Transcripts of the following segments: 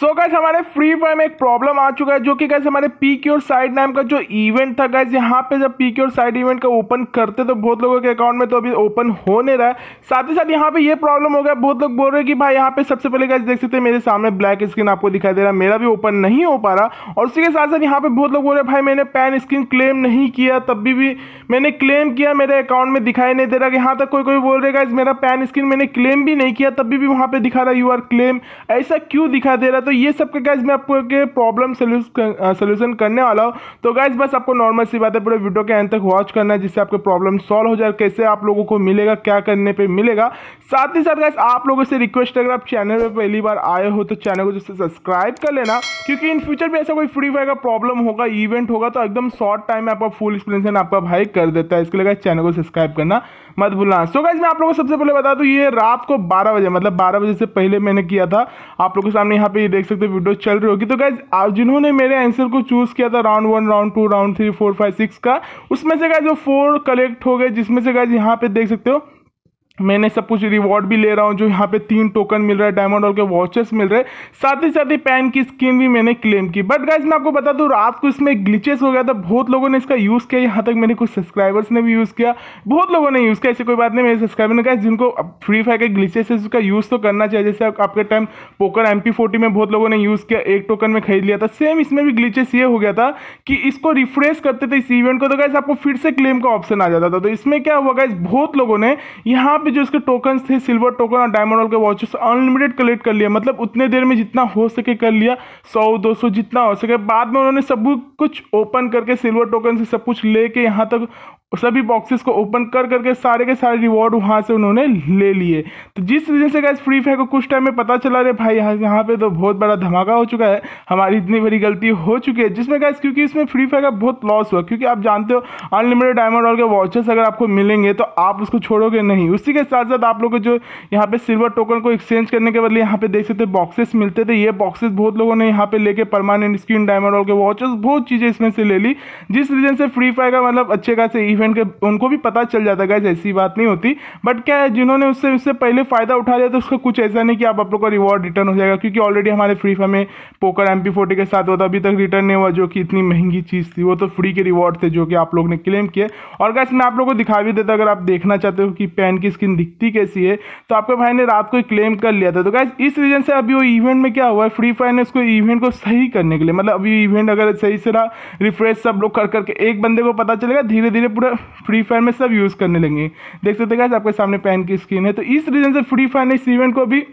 सो guys हमारे free fire में एक प्रॉब्लम आ चुका है जो कि गाइस हमारे पीक और साइड नाम का जो इवेंट था गाइस, यहाँ पे जब पीक और साइड इवेंट का ओपन करते तो बहुत लोगों के अकाउंट में तो अभी ओपन होने रहा है। साथ ही साथ यहाँ पे ये प्रॉब्लम हो गया, बहुत लोग बोल रहे हैं कि भाई यहाँ पे सबसे पहले गाइस देख सकते हैं मेरे सामने ब्लैक स्क्रीन आपको दिखाई दे रहा है, मेरा भी ओपन नहीं हो पा रहा। और उसी के साथ साथ यहाँ पे बहुत लोग बोल रहे हैं भाई मैंने पैन स्किन क्लेम नहीं किया, तब भी मैंने क्लेम किया मेरे अकाउंट में दिखाई नहीं दे रहा। यहाँ तक कोई कोई बोल रहे गाइस मेरा पैन स्किन मैंने क्लेम भी नहीं किया तब भी वहाँ पे दिखा रहा यू आर क्लेम, ऐसा क्यों दिखा दे रहा। तो ये सब के गाइस मैं आपको के प्रॉब्लम सोल्यूशन करने वाला हूँ। तो गाइस बस आपको नॉर्मल सी बात है, पूरे वीडियो के एंड तक वॉच करना है जिससे आपके प्रॉब्लम सॉल्व हो जाए, कैसे आप लोगों को मिलेगा, क्या करने पे मिलेगा। साथ ही साथ गाइस आप लोगों से रिक्वेस्ट है अगर आप चैनल पे पहली बार आए हो तो चैनल को जैसे सब्सक्राइब कर लेना, क्योंकि इन फ्यूचर भी ऐसा कोई फ्री फायर का प्रॉब्लम होगा, इवेंट होगा तो एकदम शॉर्ट टाइम में आपका फुल एक्सप्लेनेशन आपका भाई कर देता है। इसके लिए गाइस चैनल को सब्सक्राइब करना मत भूलना। सो गाइस मैं आप लोगों को सबसे पहले बता दूँ ये रात को 12 बजे, मतलब 12 बजे से पहले मैंने किया था, आप लोगों के सामने यहाँ पे देख सकते हो वीडियो चल रही होगी। तो गाइस आप जिन्होंने मेरे आंसर को चूज किया था राउंड 1 राउंड 2 राउंड 3 4 5 6 का, उसमें से गाइस जो 4 कलेक्ट हो गए, जिसमें से गाइस यहाँ पे देख सकते हो मैंने सब कुछ रिवॉर्ड भी ले रहा हूँ, जो यहाँ पे 3 टोकन मिल रहा है, डायमंड रॉयल के वॉचेस मिल रहे, साथ ही पैन की स्किन भी मैंने क्लेम की। बट गाइस मैं आपको बता दूँ रात को इसमें ग्लिचेस हो गया था, बहुत लोगों ने इसका यूज़ किया, यहाँ तक मेरे कुछ सब्सक्राइबर्स ने भी यूज़ किया, बहुत लोगों ने यूज़ किया, ऐसी कोई बात नहीं। मेरे सब्सक्राइबर ने कहा जिनको फ्री फायर के ग्लिचेस है उसका यूज़ तो करना चाहिए, जैसे आपके टाइम पोकर MP40 में बहुत लोगों ने यूज़ किया, 1 टोकन में खरीद लिया था, सेम इसमें भी ग्लिचेस ये हो गया था कि इसको रिफ्रेश करते थे इस इवेंट को तो गाइस आपको फिर से क्लेम का ऑप्शन आ जाता था। तो इसमें क्या हुआ गाइस, बहुत लोगों ने यहाँ जो इसके टोकन थे सिल्वर टोकन और डायमंड रॉयल के वॉचेस अनलिमिटेड कलेक्ट कर लिया, मतलब उतने देर में जितना हो सके कर लिया, 100 200 जितना हो सके। बाद में उन्होंने सब कुछ ओपन करके सिल्वर टोकन से सब कुछ लेके यहाँ तक सभी बॉक्सेस को ओपन कर करके सारे के सारे रिवॉर्ड वहाँ से उन्होंने ले लिए। तो जिस रीजन से गाइस फ्री फायर को कुछ टाइम में पता चला रहे भाई यहाँ पे तो बहुत बड़ा धमाका हो चुका है, हमारी इतनी बड़ी गलती हो चुकी है, जिसमें गाइस क्योंकि इसमें फ्री फायर का बहुत लॉस हुआ, क्योंकि आप जानते हो अनलिमिटेड डायमंड रॉयल के वॉचेस अगर आपको मिलेंगे तो आप उसको छोड़ोगे नहीं। उसी के साथ साथ आप लोगों को जो यहाँ पे सिल्वर टोकन को एक्सचेंज करने के बदले यहाँ पे देख सकते बॉक्सेस मिलते थे, ये बॉक्सेस बहुत लोगों ने यहाँ पे लेके परमानेंट स्किन डायमंड रॉयल के वॉचेस बहुत चीज़ें इसमें से ले ली, जिस रीजन से फ्री फायर का मतलब अच्छे खासे इवेंट के उनको भी पता चल जाता है, ऐसी बात नहीं होती। बट क्या है जिन्होंने उससे पहले फ़ायदा उठा लिया तो उसका कुछ ऐसा नहीं कि आप लोग का रिवॉर्ड रिटर्न हो जाएगा, क्योंकि ऑलरेडी हमारे फ्री फायर में पोकर MP40 के साथ होता अभी तक रिटर्न नहीं हुआ, जो कि इतनी महंगी चीज़ थी, वो तो फ्री के रिवॉर्ड थे जो कि आप लोग ने क्लेम किए। और गाइस मैं आप लोगों को दिखा भी देता अगर आप देखना चाहते हो कि पैन की स्किन दिखती कैसी है, तो आपके भाई ने रात को क्लेम कर लिया था। तो गाइस इस रीजन से अभी वो इवेंट में क्या हुआ है, फ्री फायर ने उसको इवेंट को सही करने के लिए, मतलब अभी इवेंट अगर सही से रहा रिफ्रेश सब लोग कर करके एक बंदे को पता चलेगा, धीरे धीरे पूरा फ्री फायर में सब यूज़ करने लगेंगे। देख सकते गाइस आपके सामने पैन की स्किन है, तो इस रीजन से फ्री फायर ने इस इवेंट को अभी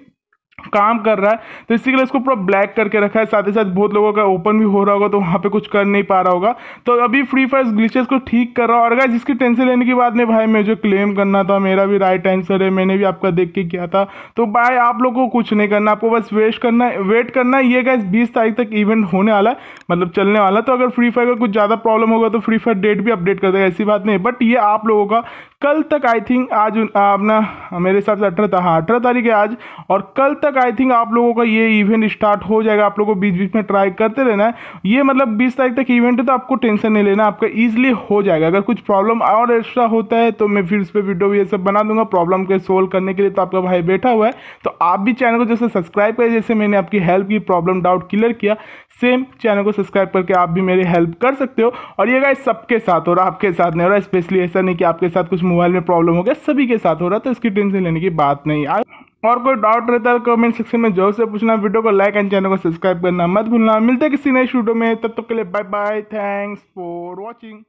काम कर रहा है, तो इसी के लिए इसको पूरा ब्लैक करके रखा है। साथ ही साथ बहुत लोगों का ओपन भी हो रहा होगा तो वहाँ पे कुछ कर नहीं पा रहा होगा, तो अभी फ्री फायर ग्लिचेस को ठीक कर रहा है। और गाइस जिसकी टेंशन लेने की बात नहीं, भाई मैं जो क्लेम करना था मेरा भी राइट आंसर है, मैंने भी आपका देख के किया था, तो भाई आप लोगों को कुछ नहीं करना, आपको बस वेट करना है। ये गाइस 20 तारीख तक इवेंट होने वाला है, मतलब चलने वाला, तो अगर फ्री फायर का कुछ ज़्यादा प्रॉब्लम होगा तो फ्री फायर डेट भी अपडेट कर देगा, ऐसी बात नहीं। बट ये आप लोगों का कल तक आई थिंक आज अपना मेरे हिसाब से 18 तारीख है आज, और कल तक आई थिंक आप लोगों का ये इवेंट स्टार्ट हो जाएगा। आप लोगों को बीच बीच में ट्राई करते रहना है, ये मतलब 20 तारीख तक इवेंट है तो आपको टेंशन नहीं लेना, आपका ईजिली हो जाएगा। अगर कुछ प्रॉब्लम और एक्स्ट्रा होता है तो मैं फिर उस पर वीडियो ये सब बना दूंगा प्रॉब्लम के सोल्व करने के लिए, तो आपका भाई बैठा हुआ है। तो आप भी चैनल को जैसे सब्सक्राइब करें, जैसे मैंने आपकी हेल्प की, प्रॉब्लम डाउट क्लियर किया, सेम चैनल को सब्सक्राइब करके आप भी मेरी हेल्प कर सकते हो। और ये गाइस सबके साथ हो रहा है, आपके साथ नहीं हो रहा, स्पेशली ऐसा नहीं कि आपके साथ कुछ मोबाइल में प्रॉब्लम हो गया, सभी के साथ हो रहा है, तो इसकी टेंशन लेने की बात नहीं। और कोई डाउट रहता है कमेंट सेक्शन में जरूर से पूछना, वीडियो को लाइक एंड चैनल को सब्सक्राइब करना मत भूलना। मिलते हैं किसी नए वीडियो में, तब तक के लिए bye bye, thanks for watching.